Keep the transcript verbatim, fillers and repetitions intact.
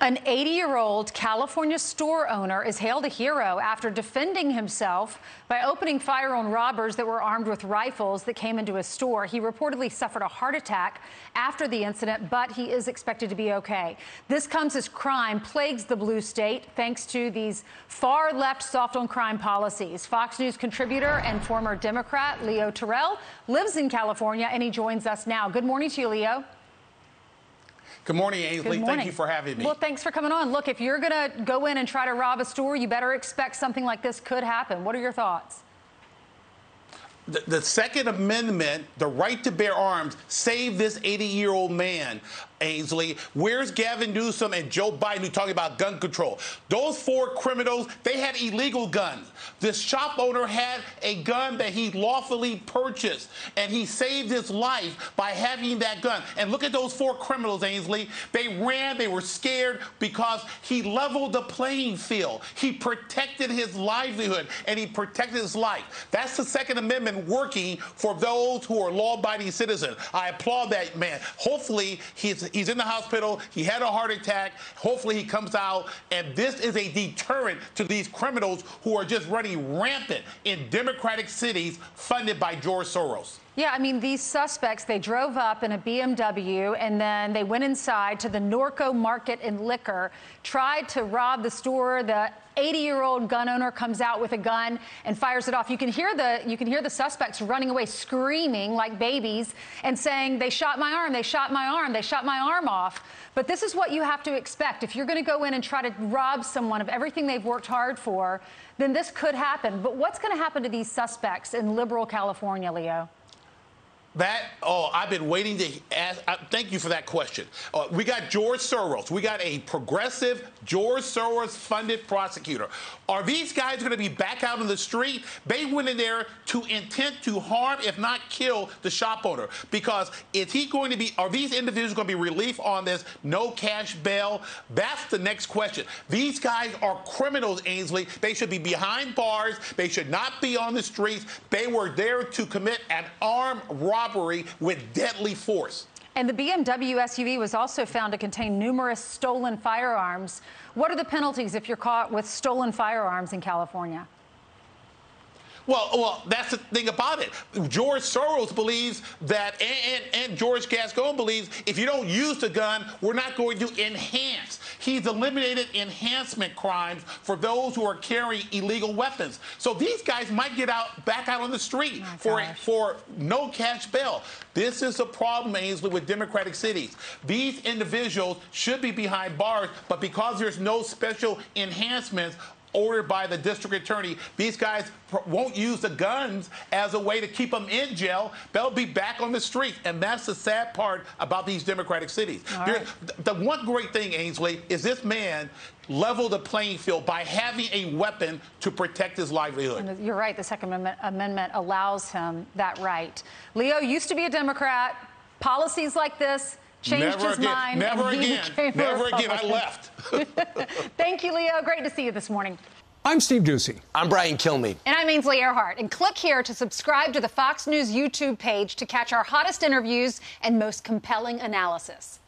An eighty-year-old California store owner is hailed a hero after defending himself by opening fire on robbers that were armed with rifles that came into his store. He reportedly suffered a heart attack after the incident, but he is expected to be okay. This comes as crime plagues the blue state thanks to these far-left soft-on-crime policies. Fox News contributor and former Democrat Leo Terrell lives in California, and he joins us now. Good morning to you, Leo. Good morning, Ainsley. Good morning. Thank you for having me. Well, thanks for coming on. Look, if you're going to go in and try to rob a store, you better expect something like this could happen. What are your thoughts? The, the Second Amendment, the right to bear arms, saved this eighty-year-old man, Ainsley. Where's Gavin Newsom and Joe Biden who talking about gun control? Those four criminals, they had illegal guns. This shop owner had a gun that he lawfully purchased, and he saved his life by having that gun. And look at those four criminals, Ainsley. They ran, they were scared because he leveled the playing field. He protected his livelihood, and he protected his life. That's the Second Amendment working for those who are law-abiding citizens. I applaud that man. Hopefully, he's, he's in the hospital. He had a heart attack. Hopefully, he comes out. And this is a deterrent to these criminals who are just running rampant in Democratic cities funded by George Soros. Yeah, I mean, these suspects, they drove up in a B M W, and then they went inside to the Norco market and liquor, tried to rob the store. The eighty-year-old gun owner comes out with a gun and fires it off. You can hear the you can hear the suspects running away, screaming like babies and saying, they shot my arm, they shot my arm, they shot my arm off. But this is what you have to expect. If you're going to go in and try to rob someone of everything they've worked hard for, then this could happen. But what's going to happen to these suspects in liberal California, Leo? That, oh, I've been waiting to ask. Uh, thank you for that question. Uh, we got George Soros. We got a progressive George Soros-funded prosecutor. Are these guys going to be back out on the street? They went in there to intent to harm, if not kill, the shop owner. Because is he going to be, are these individuals going to be relief on this no cash bail? That's the next question. These guys are criminals, Ainsley. They should be behind bars. They should not be on the streets. They were there to commit an armed robbery. robbery with deadly force. And the B M W S U V was also found to contain numerous stolen firearms. What are the penalties if you're caught with stolen firearms in California? Well, well, that's the thing about it. George Soros believes that, and, and, and George Gascon believes, if you don't use the gun, we're not going to enhance. He's eliminated enhancement crimes for those who are carrying illegal weapons. So these guys might get out back out on the street oh for, for no cash bail. This is the problem, Ainsley, with Democratic cities. These individuals should be behind bars, but because there's no special enhancements ordered by the district attorney, these guys won't use the guns as a way to keep them in jail. They'll be back on the street, and that's the sad part about these Democratic cities. Right. The one great thing, Ainsley, is this man leveled the playing field by having a weapon to protect his livelihood. And you're right. The Second Amendment allows him that right. Leo used to be a Democrat. Policies like this changed his mind. Never again. Never again. I left. Thank you, Leo. Great to see you this morning. I'm Steve Ducey. I'm Brian Kilmeade. And I'm Ainsley Earhardt. And click here to subscribe to the Fox News YouTube page to catch our hottest interviews and most compelling analysis.